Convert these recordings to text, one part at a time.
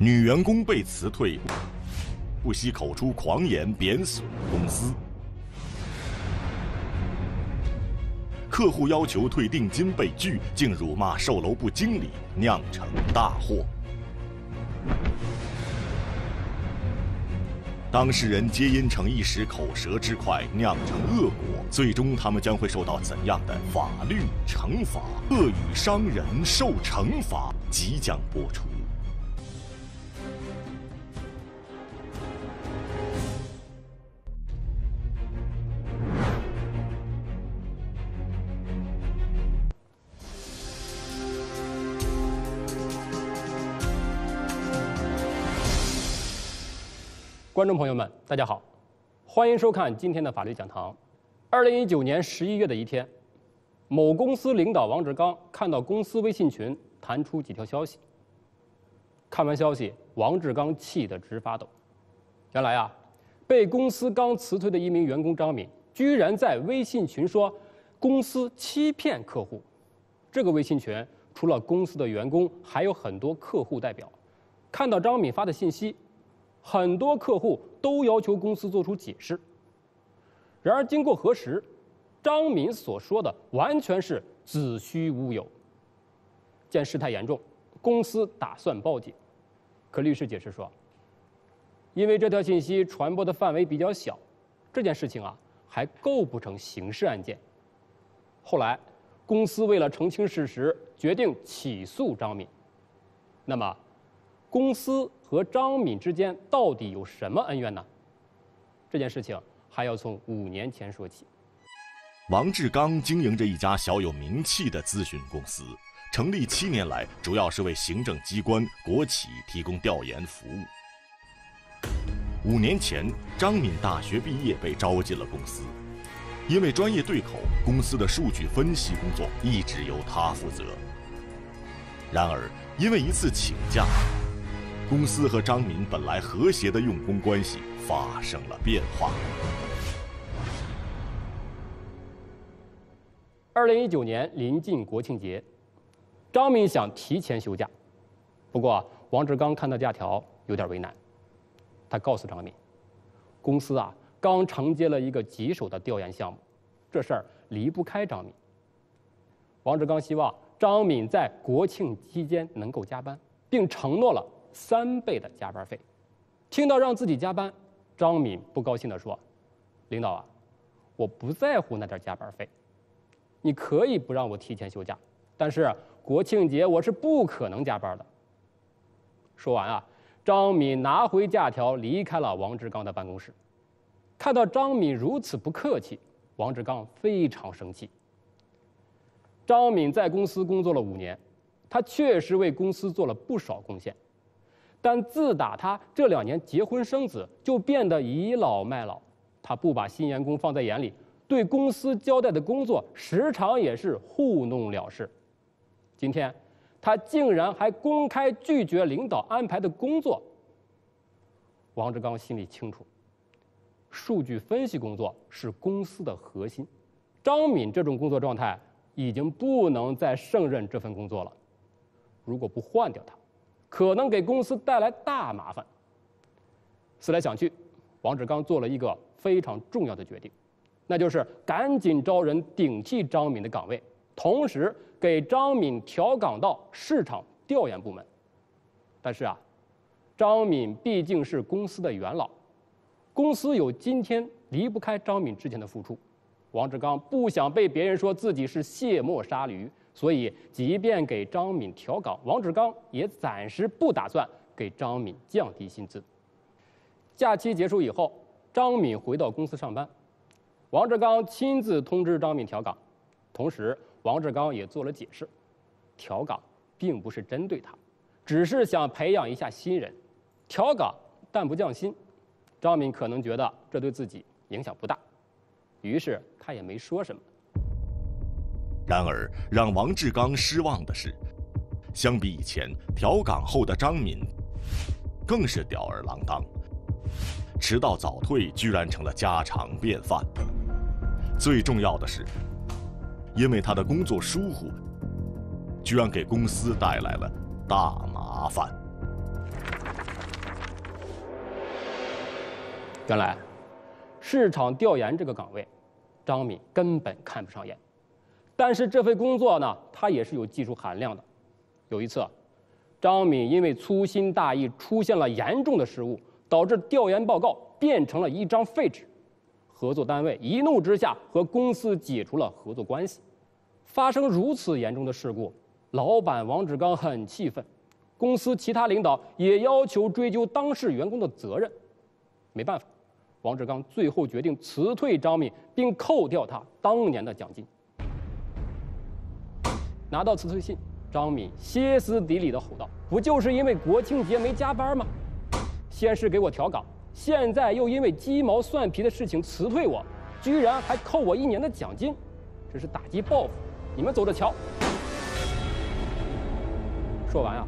女员工被辞退，不惜口出狂言贬损公司。客户要求退定金被拒，竟辱骂售楼部经理，酿成大祸。 当事人皆因逞一时口舌之快酿成恶果，最终他们将会受到怎样的法律惩罚？恶语伤人受惩罚即将播出。观众朋友们，大家好，欢迎收看今天的法律讲堂。2019年11月的一天，某公司领导王志刚看到公司微信群弹出几条消息。看完消息，王志刚气得直发抖。原来啊，被公司刚辞退的一名员工张敏，居然在微信群说公司欺骗客户。这个微信群除了公司的员工，还有很多客户代表。看到张敏发的信息。 很多客户都要求公司做出解释。然而，经过核实，张敏所说的完全是子虚乌有。见事态严重，公司打算报警。可律师解释说，因为这条信息传播的范围比较小，这件事情啊还构不成刑事案件。后来，公司为了澄清事实，决定起诉张敏。那么，公司 和张敏之间到底有什么恩怨呢？这件事情还要从5年前说起。王志刚经营着一家小有名气的咨询公司，成立7年来，主要是为行政机关、国企提供调研服务。5年前，张敏大学毕业被招进了公司，因为专业对口，公司的数据分析工作一直由他负责。然而，因为一次请假， 公司和张敏本来和谐的用工关系发生了变化。2019年临近国庆节，张敏想提前休假，不过王志刚看到假条有点为难，他告诉张敏，公司啊刚承接了一个棘手的调研项目，这事儿离不开张敏。王志刚希望张敏在国庆期间能够加班，并承诺了 3倍的加班费，听到让自己加班，张敏不高兴地说：“领导啊，我不在乎那点加班费，你可以不让我提前休假，但是国庆节我是不可能加班的。”说完啊，张敏拿回假条离开了王志刚的办公室。看到张敏如此不客气，王志刚非常生气。张敏在公司工作了5年，她确实为公司做了不少贡献。 但自打他这2年结婚生子，就变得倚老卖老。他不把新员工放在眼里，对公司交代的工作时常也是糊弄了事。今天，他竟然还公开拒绝领导安排的工作。王志刚心里清楚，数据分析工作是公司的核心。张敏这种工作状态已经不能再胜任这份工作了。如果不换掉他， 可能给公司带来大麻烦。思来想去，王志刚做了一个非常重要的决定，那就是赶紧招人顶替张敏的岗位，同时给张敏调岗到市场调研部门。但是啊，张敏毕竟是公司的元老，公司有今天离不开张敏之前的付出。王志刚不想被别人说自己是卸磨杀驴。 所以，即便给张敏调岗，王志刚也暂时不打算给张敏降低薪资。假期结束以后，张敏回到公司上班，王志刚亲自通知张敏调岗，同时王志刚也做了解释：调岗并不是针对他，只是想培养一下新人，调岗但不降薪。张敏可能觉得这对自己影响不大，于是他也没说什么。 然而，让王志刚失望的是，相比以前调岗后的张敏，更是吊儿郎当，迟到早退居然成了家常便饭。最重要的是，因为他的工作疏忽，居然给公司带来了大麻烦。原来，市场调研这个岗位，张敏根本看不上眼。但是这份工作呢，它也是有技术含量的。有一次，张敏因为粗心大意出现了严重的失误，导致调研报告变成了一张废纸。合作单位一怒之下和公司解除了合作关系。发生如此严重的事故，老板王志刚很气愤，公司其他领导也要求追究当事员工的责任。没办法，王志刚最后决定辞退张敏，并扣掉他当年的奖金。拿到辞退信，张敏歇斯底里地吼道：“不就是因为国庆节没加班吗？先是给我调岗，现在又因为鸡毛蒜皮的事情辞退我，居然还扣我1年的奖金，这是打击报复，你们走着瞧！”说完啊，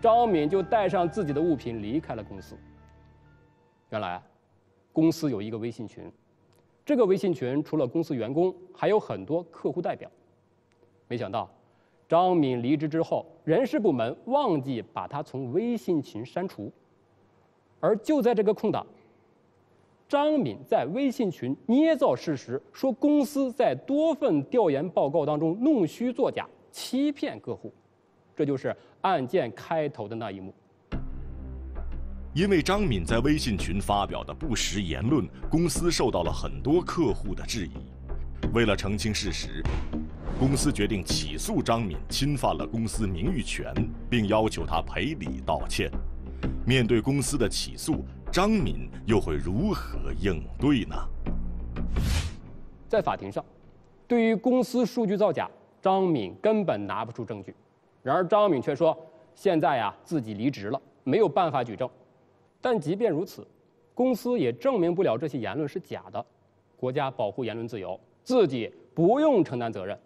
张敏就带上自己的物品离开了公司。原来，公司有一个微信群，这个微信群除了公司员工，还有很多客户代表。没想到，张敏离职之后，人事部门忘记把她从微信群删除。而就在这个空档，张敏在微信群捏造事实，说公司在多份调研报告当中弄虚作假，欺骗客户。这就是案件开头的那一幕。因为张敏在微信群发表的不实言论，公司受到了很多客户的质疑。为了澄清事实，公司决定起诉张敏侵犯了公司名誉权，并要求她赔礼道歉。面对公司的起诉，张敏又会如何应对呢？在法庭上，对于公司数据造假，张敏根本拿不出证据。然而张敏却说，现在呀，自己离职了，没有办法举证。但即便如此，公司也证明不了这些言论是假的。国家保护言论自由，自己不用承担责任。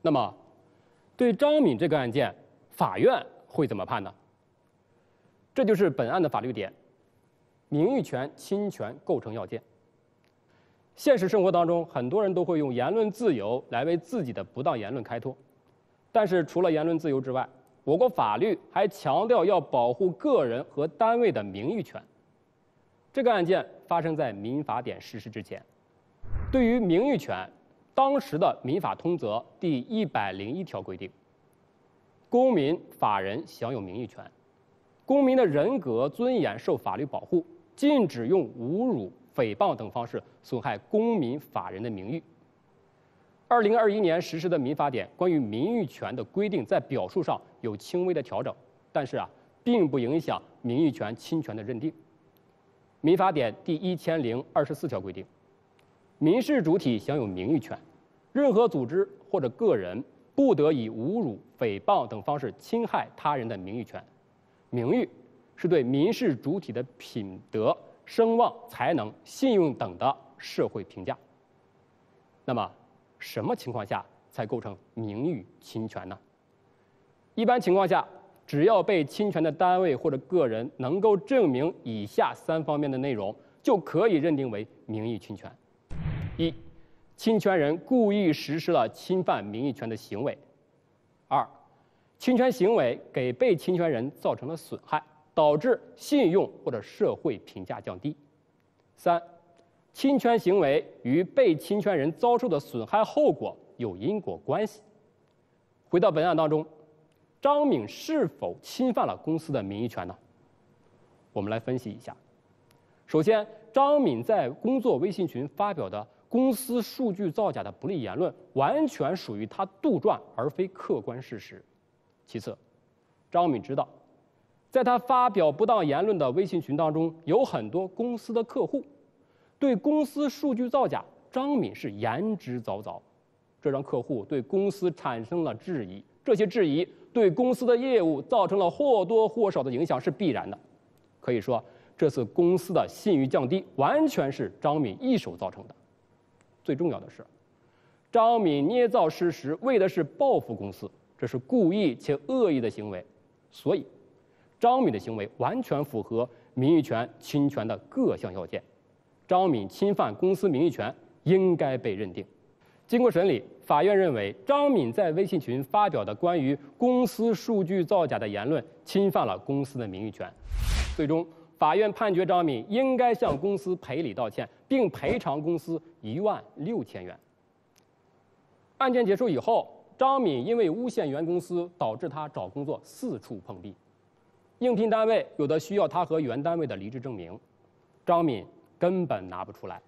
那么，对张敏这个案件，法院会怎么判呢？这就是本案的法律点：名誉权侵权构成要件。现实生活当中，很多人都会用言论自由来为自己的不当言论开脱。但是除了言论自由之外，我国法律还强调要保护个人和单位的名誉权。这个案件发生在民法典实施之前，对于名誉权，当时的民法通则第101条规定，公民、法人享有名誉权，公民的人格尊严受法律保护，禁止用侮辱、诽谤等方式损害公民、法人的名誉。2021年实施的民法典关于名誉权的规定在表述上有轻微的调整，但是并不影响名誉权侵权的认定。民法典第1024条规定，民事主体享有名誉权，任何组织或者个人不得以侮辱、诽谤等方式侵害他人的名誉权。名誉是对民事主体的品德、声望、才能、信用等的社会评价。那么，什么情况下才构成名誉侵权呢？一般情况下，只要被侵权的单位或者个人能够证明以下3方面的内容，就可以认定为名誉侵权：一、侵权人故意实施了侵犯名誉权的行为；二、侵权行为给被侵权人造成了损害，导致信用或者社会评价降低；三、侵权行为与被侵权人遭受的损害后果有因果关系。回到本案当中，张敏是否侵犯了公司的名誉权呢？我们来分析一下。首先，张敏在工作微信群发表的公司数据造假的不利言论，完全属于她杜撰而非客观事实。其次，张敏知道，在她发表不当言论的微信群当中，有很多公司的客户。对公司数据造假，张敏是言之凿凿，这让客户对公司产生了质疑，这些质疑对公司的业务造成了或多或少的影响是必然的。可以说，这次公司的信誉降低完全是张敏一手造成的。最重要的是，张敏捏造事实为的是报复公司，这是故意且恶意的行为，所以张敏的行为完全符合名誉权侵权的各项要件。张敏侵犯公司名誉权，应该被认定。经过审理，法院认为张敏在微信群发表的关于公司数据造假的言论侵犯了公司的名誉权。最终，法院判决张敏应该向公司赔礼道歉，并赔偿公司16000元。案件结束以后，张敏因为诬陷原公司，导致他找工作四处碰壁。应聘单位有的需要他和原单位的离职证明，张敏根本拿不出来；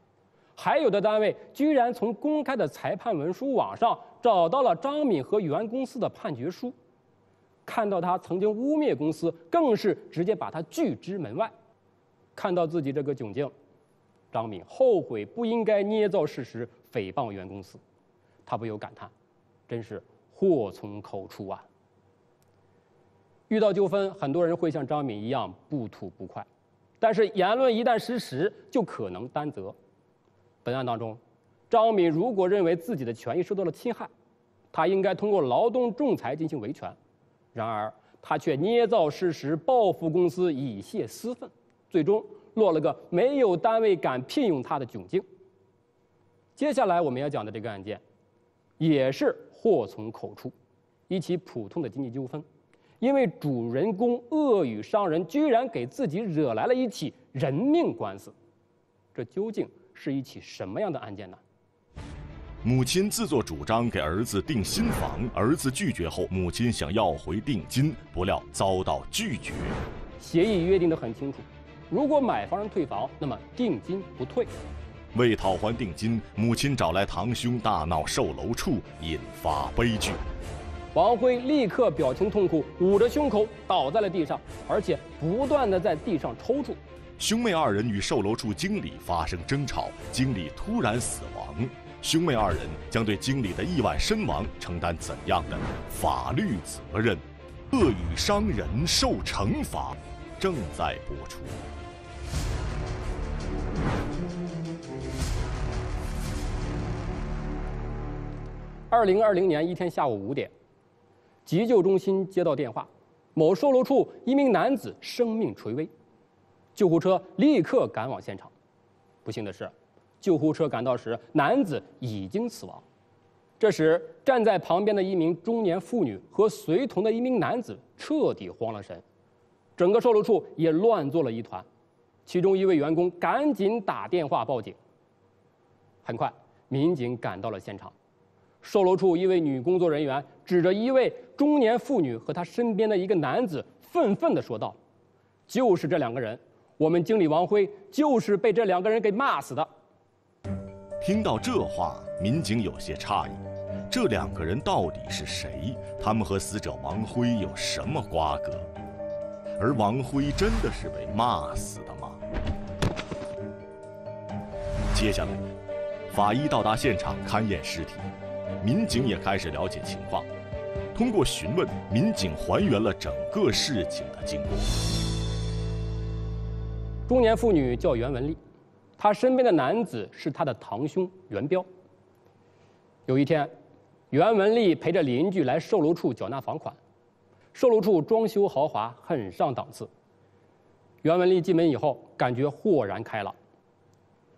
还有的单位居然从公开的裁判文书网上找到了张敏和原公司的判决书。 看到他曾经污蔑公司，更是直接把他拒之门外。看到自己这个窘境，张敏后悔不应该捏造事实、诽谤原公司，他不由感叹：“真是祸从口出啊！”遇到纠纷，很多人会像张敏一样不吐不快，但是言论一旦失实，就可能担责。本案当中，张敏如果认为自己的权益受到了侵害，他应该通过劳动仲裁进行维权。 然而，他却捏造事实报复公司以泄私愤，最终落了个没有单位敢聘用他的窘境。接下来我们要讲的这个案件，也是祸从口出，一起普通的经济纠纷，因为主人公恶语伤人，居然给自己惹来了一起人命官司。这究竟是一起什么样的案件呢？ 母亲自作主张给儿子订新房，儿子拒绝后，母亲想要回定金，不料遭到拒绝。协议约定得很清楚，如果买方人退房，那么定金不退。为讨还定金，母亲找来堂兄大闹售楼处，引发悲剧。王辉立刻表情痛苦，捂着胸口倒在了地上，而且不断地在地上抽搐。 兄妹二人与售楼处经理发生争吵，经理突然死亡，兄妹二人将对经理的意外身亡承担怎样的法律责任？恶语伤人受惩罚，正在播出。2020年一天下午5点，急救中心接到电话，某售楼处一名男子生命垂危。 救护车立刻赶往现场，不幸的是，救护车赶到时，男子已经死亡。这时，站在旁边的一名中年妇女和随同的一名男子彻底慌了神，整个售楼处也乱作了一团。其中一位员工赶紧打电话报警。很快，民警赶到了现场，售楼处一位女工作人员指着一位中年妇女和她身边的一个男子，愤愤地说道：“就是这两个人。” 我们经理王辉就是被这两个人给骂死的。听到这话，民警有些诧异：这两个人到底是谁？他们和死者王辉有什么瓜葛？而王辉真的是被骂死的吗？接下来，法医到达现场勘验尸体，民警也开始了解情况。通过询问，民警还原了整个事情的经过。 中年妇女叫袁文丽，她身边的男子是她的堂兄袁彪。有一天，袁文丽陪着邻居来售楼处缴纳房款，售楼处装修豪华，很上档次。袁文丽进门以后，感觉豁然开朗。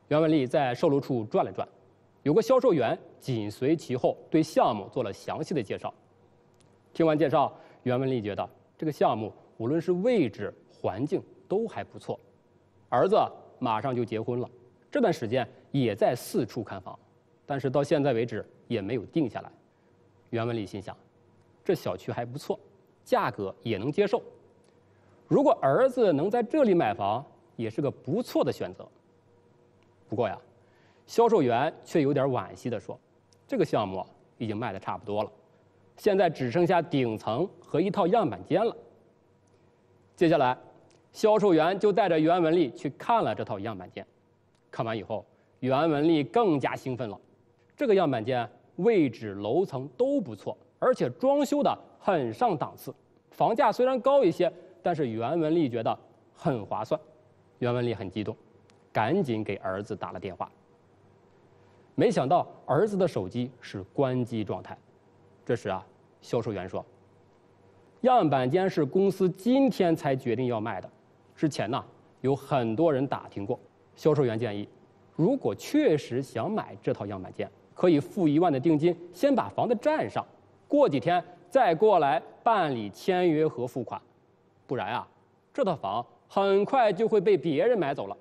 袁文丽在售楼处转了转，有个销售员紧随其后，对项目做了详细的介绍。听完介绍，袁文丽觉得这个项目无论是位置、环境都还不错。 儿子马上就结婚了，这段时间也在四处看房，但是到现在为止也没有定下来。袁文丽心想，这小区还不错，价格也能接受。如果儿子能在这里买房，也是个不错的选择。不过呀，销售员却有点惋惜地说：“这个项目已经卖得差不多了，现在只剩下顶层和一套样板间了。”接下来。 销售员就带着袁文丽去看了这套样板间，看完以后，袁文丽更加兴奋了。这个样板间位置、楼层都不错，而且装修的很上档次。房价虽然高一些，但是袁文丽觉得很划算。袁文丽很激动，赶紧给儿子打了电话。没想到儿子的手机是关机状态。这时啊，销售员说：“样板间是公司今天才决定要卖的。” 之前呢，有很多人打听过。销售员建议，如果确实想买这套样板间，可以付1万的定金，先把房子占上，过几天再过来办理签约和付款。不然啊，这套房很快就会被别人买走了。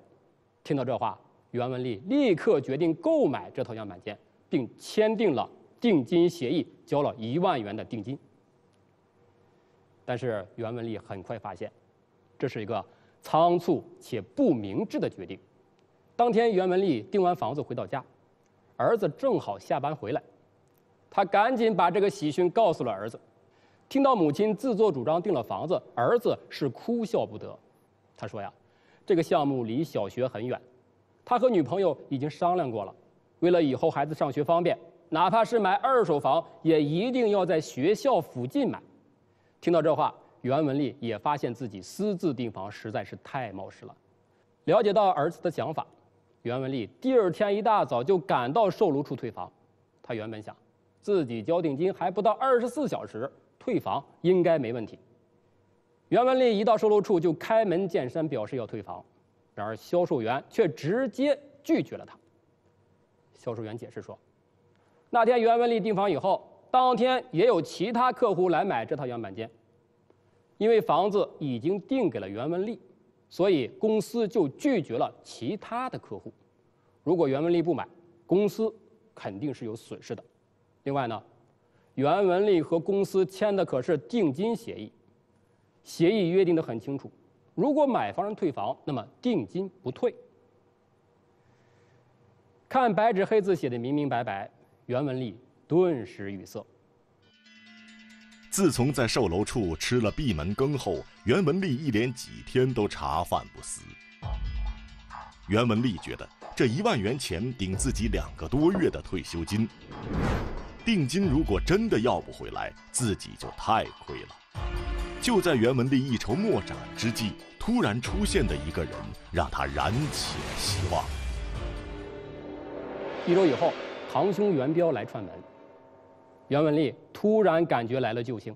听到这话，袁文丽立刻决定购买这套样板间，并签订了定金协议，交了1万元的定金。但是袁文丽很快发现，这是一个仓促且不明智的决定。当天，袁文丽订完房子回到家，儿子正好下班回来，他赶紧把这个喜讯告诉了儿子。听到母亲自作主张订了房子，儿子是哭笑不得。他说呀，这个项目离小学很远，他和女朋友已经商量过了，为了以后孩子上学方便，哪怕是买二手房，也一定要在学校附近买。听到这话，袁文丽也发现自己私自订房实在是太冒失了。了解到儿子的想法，袁文丽第二天一大早就赶到售楼处退房。他原本想，自己交定金还不到24小时，退房应该没问题。袁文丽一到售楼处就开门见山表示要退房，然而销售员却直接拒绝了他。销售员解释说，那天袁文丽订房以后，当天也有其他客户来买这套样板间，因为房子已经定给了袁文丽，所以公司就拒绝了其他的客户。如果袁文丽不买，公司肯定是有损失的。另外呢，袁文丽和公司签的可是定金协议，协议约定得很清楚，如果买方人退房，那么定金不退。看白纸黑字写的明明白白，袁文丽顿时语塞。自从在售楼处吃了闭门羹后，袁文丽一连几天都茶饭不思。袁文丽觉得这1万元钱顶自己2个多月的退休金，定金如果真的要不回来，自己就太亏了。就在袁文丽一筹莫展之际，突然出现的一个人让他燃起了希望。1周以后，堂兄袁彪来串门，袁文丽突然感觉来了救星。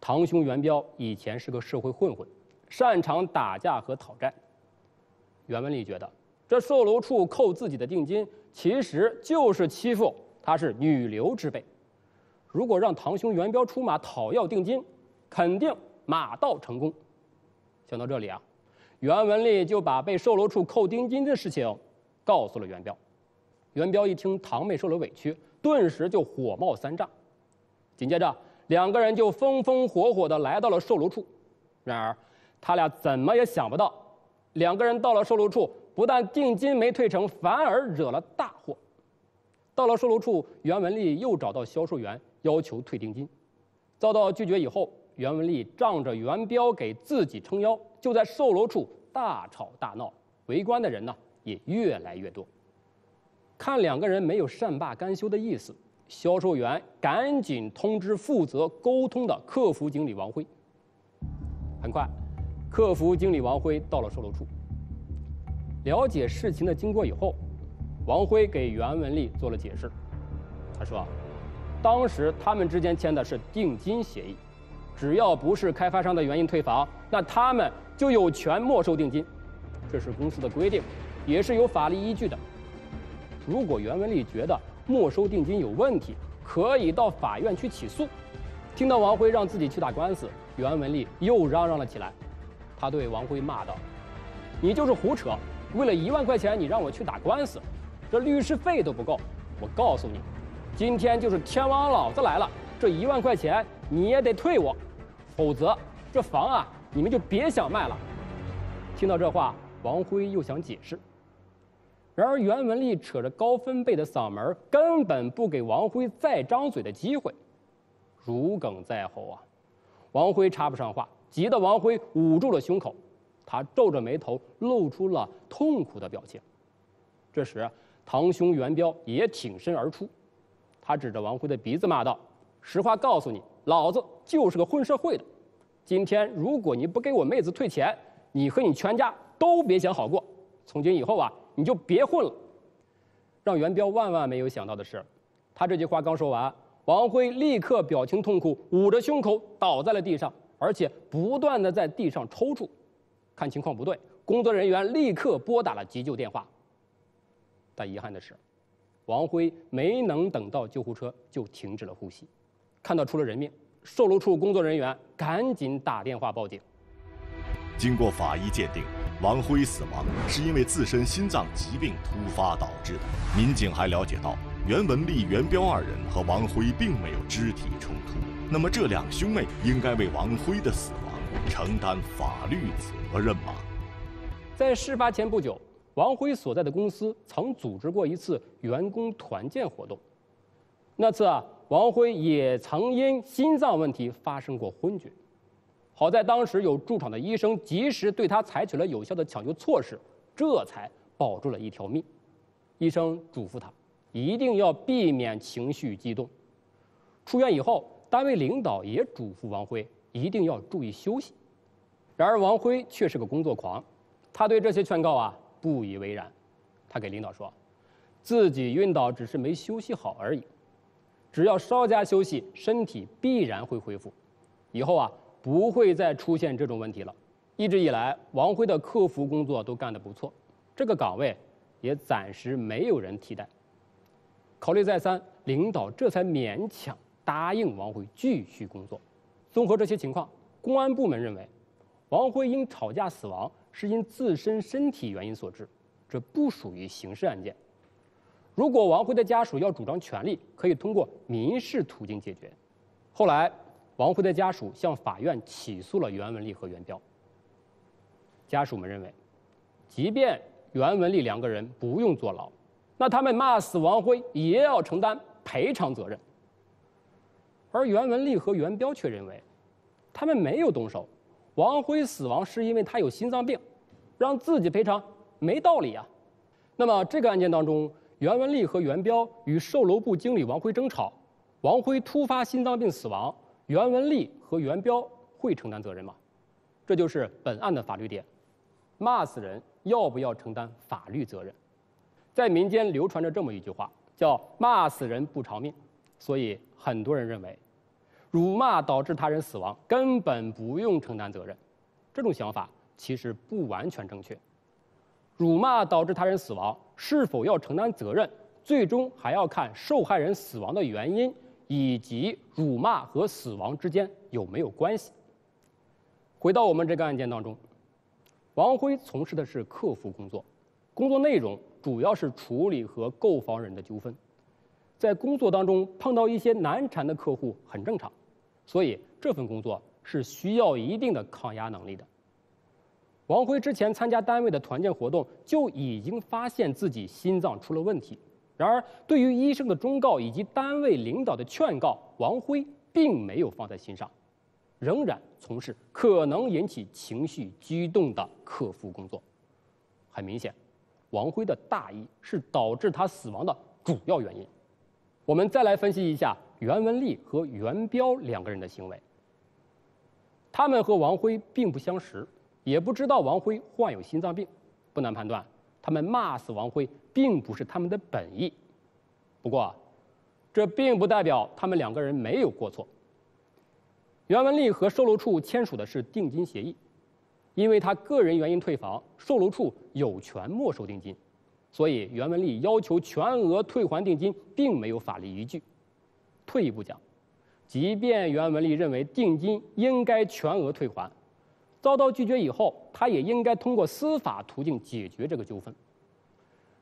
堂兄袁彪以前是个社会混混，擅长打架和讨债。袁文丽觉得这售楼处扣自己的定金，其实就是欺负他，是女流之辈。如果让堂兄袁彪出马讨要定金，肯定马到成功。想到这里啊，袁文丽就把被售楼处扣定金的事情告诉了袁彪。袁彪一听堂妹受了委屈，顿时就火冒三丈。紧接着，2个人就风火地来到了售楼处。然而，他俩怎么也想不到，2个人到了售楼处，不但定金没退成，反而惹了大祸。到了售楼处，袁文丽又找到销售员要求退定金，遭到拒绝以后，袁文丽仗着袁彪给自己撑腰，就在售楼处大吵大闹，围观的人呢也越来越多。看2个人没有善罢甘休的意思，销售员赶紧通知负责沟通的客服经理王辉。很快，客服经理王辉到了售楼处，了解事情的经过以后，王辉给袁文丽做了解释。他说，当时他们之间签的是定金协议，只要不是开发商的原因退房，那他们就有权没收定金，这是公司的规定，也是有法律依据的。如果袁文丽觉得没收定金有问题，可以到法院去起诉。听到王辉让自己去打官司，袁文丽又嚷嚷了起来。他对王辉骂道：“你就是胡扯！为了1万块钱，你让我去打官司，这律师费都不够。我告诉你，今天就是天王老子来了，这1万块钱你也得退我。”否则，这房啊，你们就别想卖了。听到这话，王辉又想解释，然而袁文丽扯着高分贝的嗓门，根本不给王辉再张嘴的机会，如鲠在喉啊！王辉插不上话，急得王辉捂住了胸口，他皱着眉头，露出了痛苦的表情。这时，堂兄袁彪也挺身而出，他指着王辉的鼻子骂道：“实话告诉你，老子就是个混社会的！今天如果你不给我妹子退钱，你和你全家都别想好过。从今以后啊，你就别混了。”让袁彪万万没有想到的是，他这句话刚说完，王辉立刻表情痛苦，捂着胸口倒在了地上，而且不断的在地上抽搐。看情况不对，工作人员立刻拨打了急救电话。但遗憾的是，王辉没能等到救护车就停止了呼吸。看到出了人命，售楼处工作人员赶紧打电话报警。经过法医鉴定，王辉死亡是因为自身心脏疾病突发导致的。民警还了解到，袁文丽、袁彪二人和王辉并没有肢体冲突，那么这两兄妹应该为王辉的死亡承担法律责任吗？在事发前不久，王辉所在的公司曾组织过一次员工团建活动，那次啊，王辉也曾因心脏问题发生过昏厥。 好在当时有驻场的医生及时对他采取了有效的抢救措施，这才保住了一条命。医生嘱咐他一定要避免情绪激动。出院以后，单位领导也嘱咐王辉一定要注意休息。然而王辉却是个工作狂，他对这些劝告啊不以为然。他给领导说，自己晕倒只是没休息好而已，只要稍加休息，身体必然会恢复。以后啊， 不会再出现这种问题了。一直以来，王辉的客服工作都干得不错，这个岗位也暂时没有人替代。考虑再三，领导这才勉强答应王辉继续工作。综合这些情况，公安部门认为，王辉因吵架死亡是因自身身体原因所致，这不属于刑事案件。如果王辉的家属要主张权利，可以通过民事途径解决。后来， 王辉的家属向法院起诉了袁文丽和袁彪。家属们认为，即便袁文丽两个人不用坐牢，那他们骂死王辉也要承担赔偿责任。而袁文丽和袁彪却认为，他们没有动手，王辉死亡是因为他有心脏病，让自己赔偿没道理啊。那么这个案件当中，袁文丽和袁彪与售楼部经理王辉争吵，王辉突发心脏病死亡。 袁文丽和袁彪会承担责任吗？这就是本案的法律点：骂死人要不要承担法律责任？在民间流传着这么一句话，叫“骂死人不偿命”，所以很多人认为，辱骂导致他人死亡根本不用承担责任。这种想法其实不完全正确。辱骂导致他人死亡是否要承担责任，最终还要看受害人死亡的原因， 以及辱骂和死亡之间有没有关系？回到我们这个案件当中，王辉从事的是客服工作，工作内容主要是处理和购房人的纠纷。在工作当中碰到一些难缠的客户很正常，所以这份工作是需要一定的抗压能力的。王辉之前参加单位的团建活动就已经发现自己心脏出了问题。 然而，对于医生的忠告以及单位领导的劝告，王辉并没有放在心上，仍然从事可能引起情绪激动的客服工作。很明显，王辉的大意是导致他死亡的主要原因。我们再来分析一下袁文丽和袁彪两个人的行为。他们和王辉并不相识，也不知道王辉患有心脏病，不难判断，他们骂死王辉 并不是他们的本意，不过，这并不代表他们两个人没有过错。袁文丽和售楼处签署的是定金协议，因为他个人原因退房，售楼处有权没收定金，所以袁文丽要求全额退还定金，并没有法律依据。退一步讲，即便袁文丽认为定金应该全额退还，遭到拒绝以后，他也应该通过司法途径解决这个纠纷。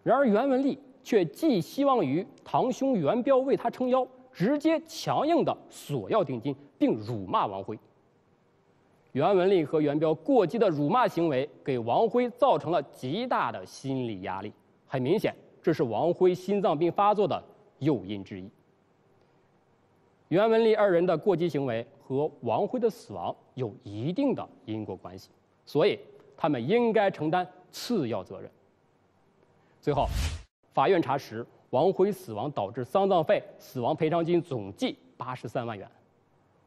然而，袁文丽却寄希望于堂兄袁彪为他撑腰，直接强硬地索要定金，并辱骂王辉。袁文丽和袁彪过激的辱骂行为，给王辉造成了极大的心理压力。很明显，这是王辉心脏病发作的诱因之一。袁文丽二人的过激行为和王辉的死亡有一定的因果关系，所以他们应该承担次要责任。 最后，法院查实，王辉死亡导致丧葬费、死亡赔偿金总计83万元，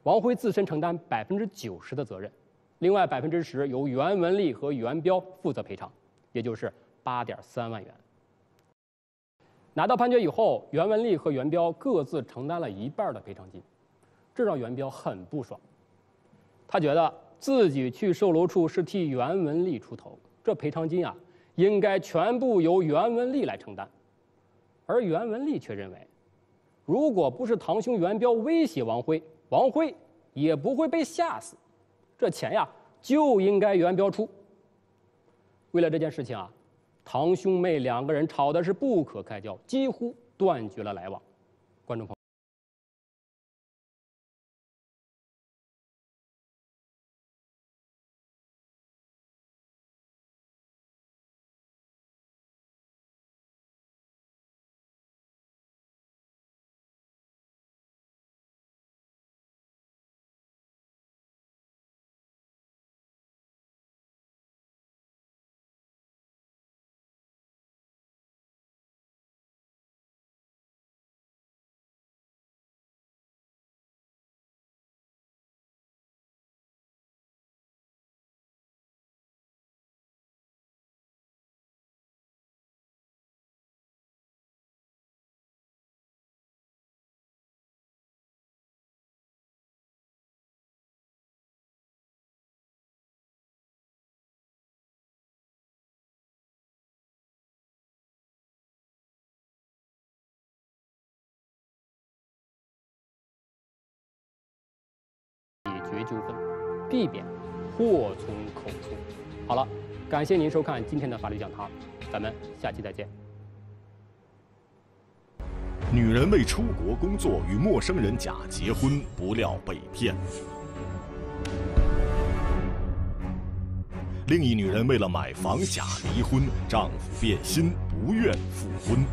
王辉自身承担90%的责任，另外10%由袁文丽和袁彪负责赔偿，也就是8.3万元。拿到判决以后，袁文丽和袁彪各自承担了一半的赔偿金，这让袁彪很不爽，他觉得自己去售楼处是替袁文丽出头，这赔偿金啊， 应该全部由袁文丽来承担，而袁文丽却认为，如果不是堂兄袁彪威胁王辉，王辉也不会被吓死，这钱呀就应该原标出。为了这件事情啊，堂兄妹两个人吵的是不可开交，几乎断绝了来往。观众朋友。 纠纷，避免祸从口出。好了，感谢您收看今天的法律讲堂，咱们下期再见。女人为出国工作与陌生人假结婚，不料被骗。另一女人为了买房假离婚，丈夫变心不愿复婚。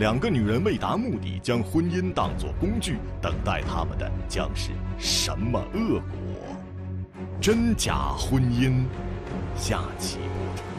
两个女人为达目的，将婚姻当作工具，等待他们的将是什么恶果？真假婚姻，下期播出。